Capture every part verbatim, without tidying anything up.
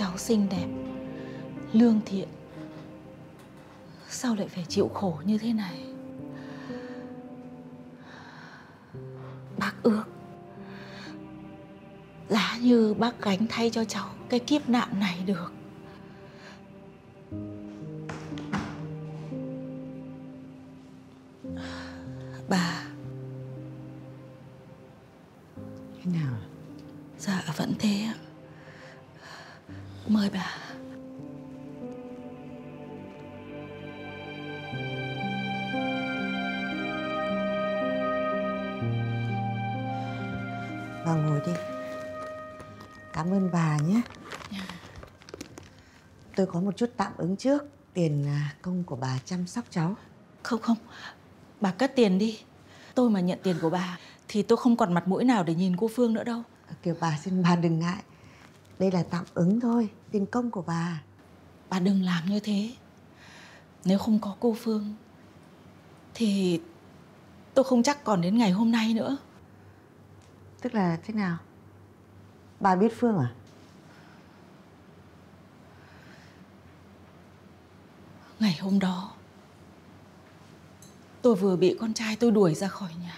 cháu xinh đẹp, lương thiện, sao lại phải chịu khổ như thế này? Bác ước giá như bác gánh thay cho cháu cái kiếp nạn này được. Bà. Thế nào? Dạ vẫn thế ạ. Mời bà. Bà ngồi đi. Cảm ơn bà nhé. Tôi có một chút tạm ứng trước, tiền công của bà chăm sóc cháu. Không không, bà cất tiền đi. Tôi mà nhận tiền của bà thì tôi không còn mặt mũi nào để nhìn cô Phương nữa đâu. Kiều bà, xin bà đừng ngại. Đây là tạm ứng thôi, tiền công của bà. Bà đừng làm như thế. Nếu không có cô Phương thì tôi không chắc còn đến ngày hôm nay nữa. Tức là thế nào? Bà biết Phương à? Ngày hôm đó tôi vừa bị con trai tôi đuổi ra khỏi nhà.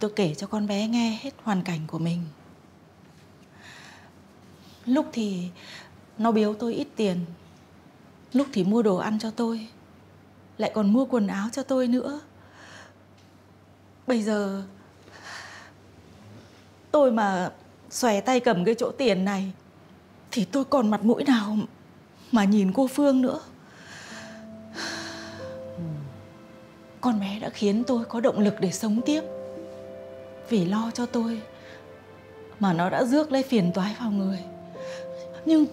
Tôi kể cho con bé nghe hết hoàn cảnh của mình. Lúc thì nó biếu tôi ít tiền, lúc thì mua đồ ăn cho tôi, lại còn mua quần áo cho tôi nữa. Bây giờ tôi mà xòe tay cầm cái chỗ tiền này thì tôi còn mặt mũi nào mà nhìn cô Phương nữa. Con bé đã khiến tôi có động lực để sống tiếp. Vì lo cho tôi mà nó đã rước lấy phiền toái vào người. Nhưng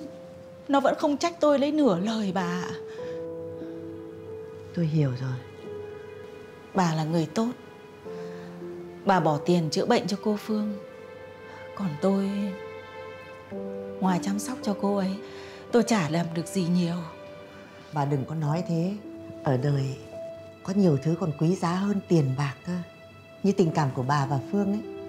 nó vẫn không trách tôi lấy nửa lời bà ạ. Tôi hiểu rồi. Bà là người tốt. Bà bỏ tiền chữa bệnh cho cô Phương. Còn tôi, ngoài chăm sóc cho cô ấy, tôi chả làm được gì nhiều. Bà đừng có nói thế. Ở đời có nhiều thứ còn quý giá hơn tiền bạc cơ. Như tình cảm của bà và Phương ấy.